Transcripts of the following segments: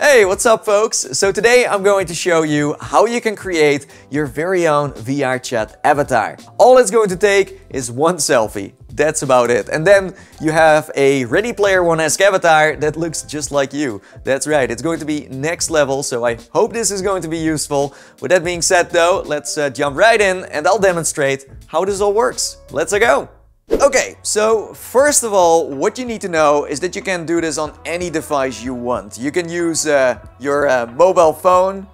Hey, what's up folks? So today I'm going to show you how you can create your very own VRChat avatar. All it's going to take is one selfie. That's about it. And then you have a Ready Player One-esque avatar that looks just like you. That's right, it's going to be next level, so I hope this is going to be useful. With that being said though, let's jump right in and I'll demonstrate how this all works. Let's go! Okay, so first of all, what you need to know is that you can do this on any device you want. You can use your mobile phone,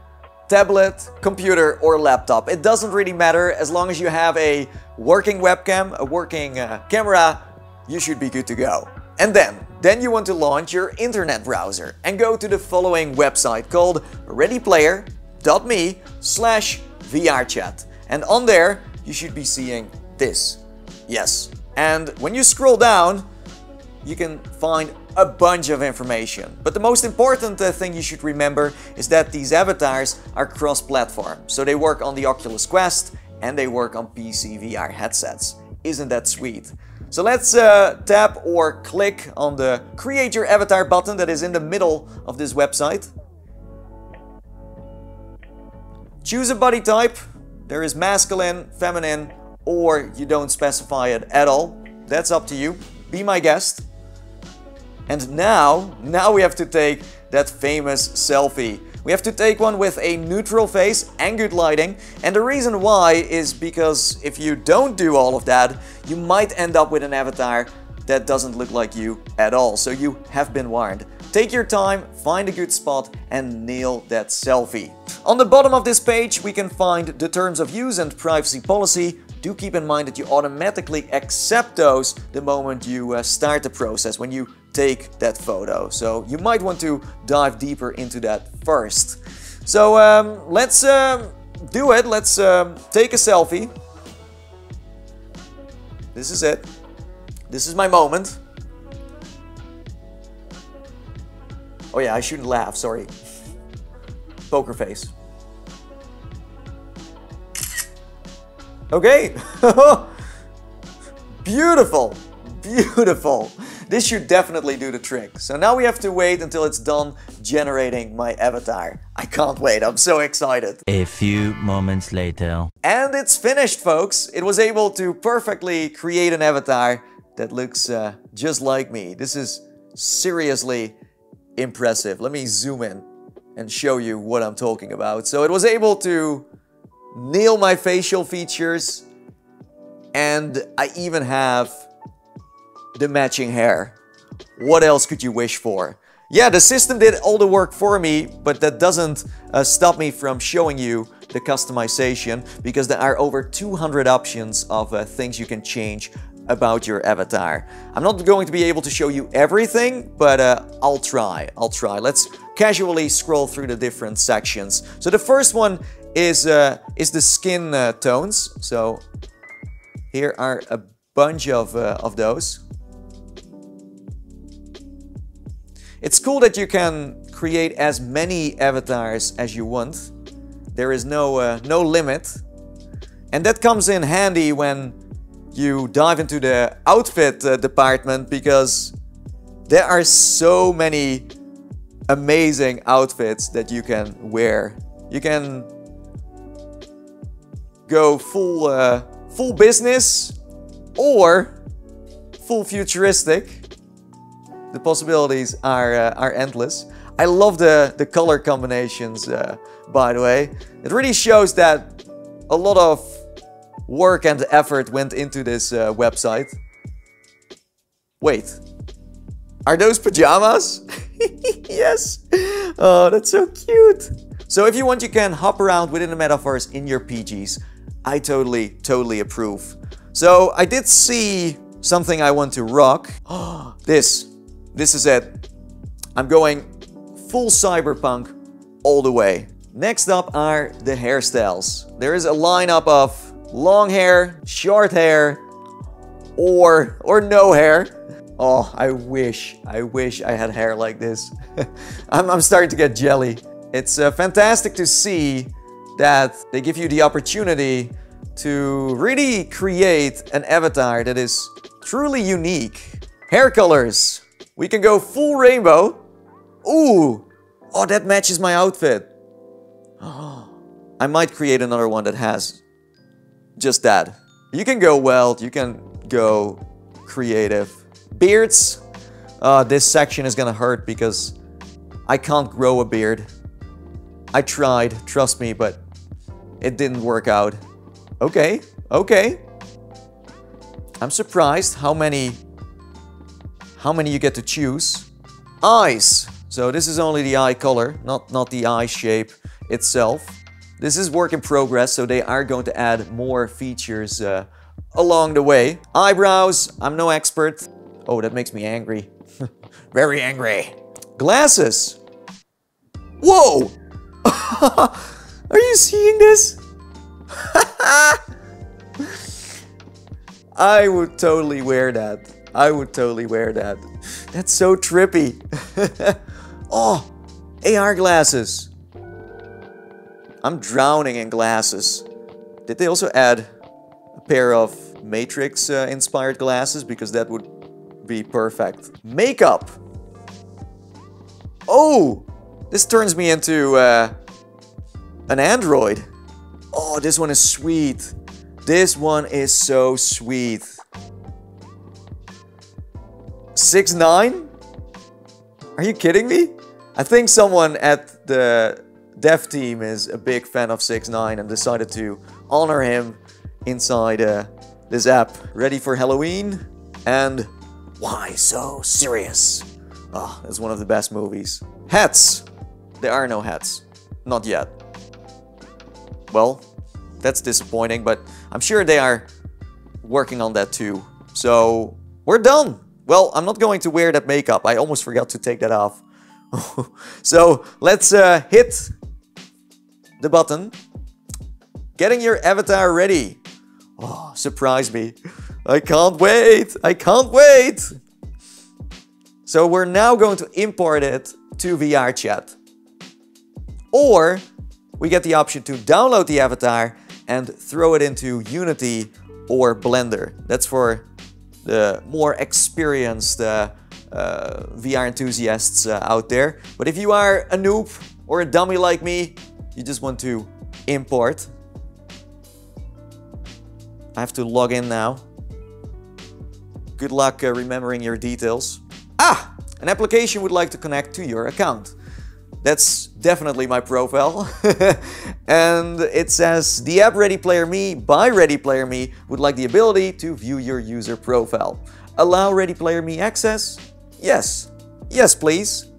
tablet, computer or laptop. It doesn't really matter. As long as you have a working webcam, a working camera, you should be good to go. And then you want to launch your internet browser and go to the following website called readyplayer.me/VRChat. And on there, you should be seeing this. Yes. And when you scroll down, you can find a bunch of information. But the most important thing you should remember is that these avatars are cross-platform. So they work on the Oculus Quest and they work on PC VR headsets. Isn't that sweet? So let's tap or click on the Create Your Avatar button that is in the middle of this website. Choose a body type. There is masculine, feminine, or you don't specify it at all. That's up to you. Be my guest. And now we have to take that famous selfie. We have to take one with a neutral face and good lighting. And the reason why is because if you don't do all of that, you might end up with an avatar that doesn't look like you at all. So you have been warned. Take your time, find a good spot and nail that selfie. On the bottom of this page, we can find the terms of use and privacy policy. Do keep in mind that you automatically accept those the moment you start the process, when you take that photo. So you might want to dive deeper into that first. So let's do it. Let's take a selfie. This is it. This is my moment. Oh yeah, I shouldn't laugh, sorry. Poker face. Okay, beautiful, beautiful. This should definitely do the trick. So now we have to wait until it's done generating my avatar. I can't wait, I'm so excited. A few moments later. And it's finished, folks. It was able to perfectly create an avatar that looks just like me. This is seriously impressive. Let me zoom in and show you what I'm talking about. So it was able to nail my facial features, and I even have the matching hair. What else could you wish for? Yeah, the system did all the work for me, but that doesn't stop me from showing you the customization, because there are over 200 options of things you can change about your avatar. I'm not going to be able to show you everything, but I'll try. Let's casually scroll through the different sections. So the first one is the skin tones. So here are a bunch of those. It's cool that you can create as many avatars as you want. There is no limit, and that comes in handy when you dive into the outfit department, because there are so many amazing outfits that you can wear. You can go full business or full futuristic. The possibilities are endless. I love the color combinations, by the way. It really shows that a lot of work and effort went into this website. Wait, are those pajamas? Yes. Oh, that's so cute. So if you want, you can hop around within the metaverse in your PJs. I totally approve. So I did see something I want to rock. Oh, this is it. I'm going full cyberpunk all the way. Next up are the hairstyles. There is a lineup of long hair, short hair, or no hair. Oh, I wish I had hair like this. I'm starting to get jelly. It's fantastic to see that they give you the opportunity to really create an avatar that is truly unique. Hair colors. We can go full rainbow. Ooh, Oh, that matches my outfit. Oh, I might create another one that has just that. You can go weld, you can go creative. Beards. This section is gonna hurt because I can't grow a beard. I tried, trust me, but it didn't work out. Okay, okay. I'm surprised how many you get to choose. Eyes. So this is only the eye color, not the eye shape itself. This is work in progress, so they are going to add more features along the way. Eyebrows, I'm no expert. Oh, that makes me angry. Very angry. Glasses. Whoa! Are you seeing this? I would totally wear that. I would totally wear that. That's so trippy. Oh, AR glasses. I'm drowning in glasses. Did they also add a pair of Matrix inspired glasses? Because that would be perfect. Makeup. Oh, this turns me into an android. Oh, this one is sweet. This one is so sweet. 6'9"? Are you kidding me? I think someone at the dev team is a big fan of 6'9" and decided to honor him inside this app. Ready for Halloween? And Why So Serious? Oh, it's one of the best movies. Hats! There are no hats. Not yet. Well, that's disappointing, but I'm sure they are working on that too. So, we're done. Well, I'm not going to wear that makeup. I almost forgot to take that off. So, let's hit the button. Getting your avatar ready. Oh, surprise me. I can't wait. I can't wait. So, we're now going to import it to VRChat. Or, we get the option to download the avatar and throw it into Unity or Blender. That's for the more experienced VR enthusiasts out there. But if you are a noob or a dummy like me, you just want to import. I have to log in now. Good luck remembering your details. Ah! An application would like to connect to your account. That's definitely my profile. And it says, the app Ready Player Me by Ready Player Me would like the ability to view your user profile. Allow Ready Player Me access? Yes. Yes, please.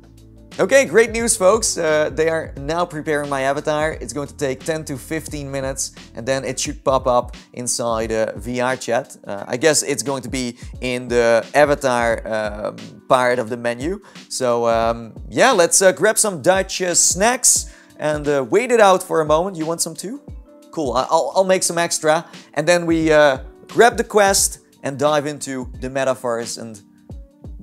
Okay, great news, folks. They are now preparing my avatar. It's going to take 10 to 15 minutes, and then it should pop up inside VRChat. I guess it's going to be in the avatar part of the menu. So yeah, let's grab some Dutch snacks and wait it out for a moment. You want some too? Cool, I'll make some extra. And then we grab the quest and dive into the metaverse and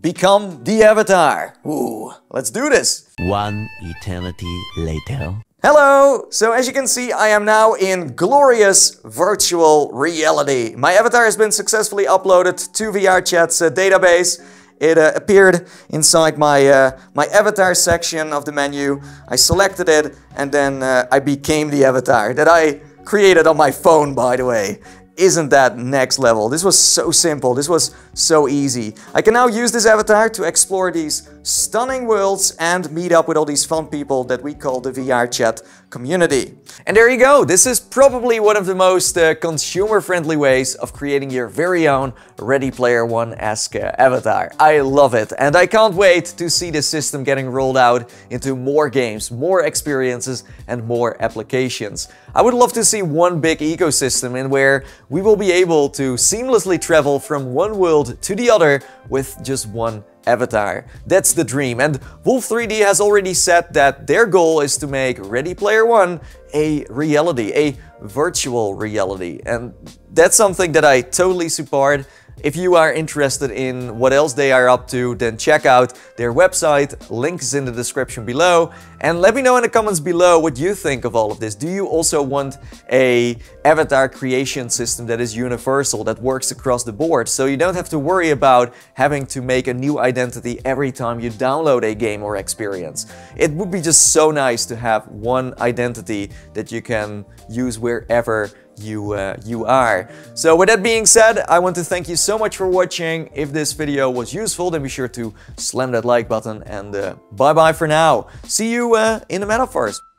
become the avatar. Ooh, let's do this. One eternity later. Hello! So as you can see, I am now in glorious virtual reality. My avatar has been successfully uploaded to VRChat's database. It appeared inside my, my avatar section of the menu. I selected it and then I became the avatar that I created on my phone, by the way. Isn't that next level? This was so simple. This was so easy. I can now use this avatar to explore these stunning worlds and meet up with all these fun people that we call the VRChat community. And there you go. This is probably one of the most consumer-friendly ways of creating your very own Ready Player One-esque avatar. I love it. And I can't wait to see this system getting rolled out into more games, more experiences, and more applications. I would love to see one big ecosystem in where we will be able to seamlessly travel from one world to the other with just one avatar. That's the dream, and Wolf 3D has already said that their goal is to make Ready Player One a reality, a virtual reality, and that's something that I totally support. If you are interested in what else they are up to, then check out their website, link is in the description below. And let me know in the comments below what you think of all of this. Do you also want an avatar creation system that is universal, that works across the board, so you don't have to worry about having to make a new identity every time you download a game or experience? It would be just so nice to have one identity that you can use wherever you are. So with that being said, I want to thank you so much for watching. If this video was useful, then be sure to slam that like button, and bye bye for now. See you in the metaverse.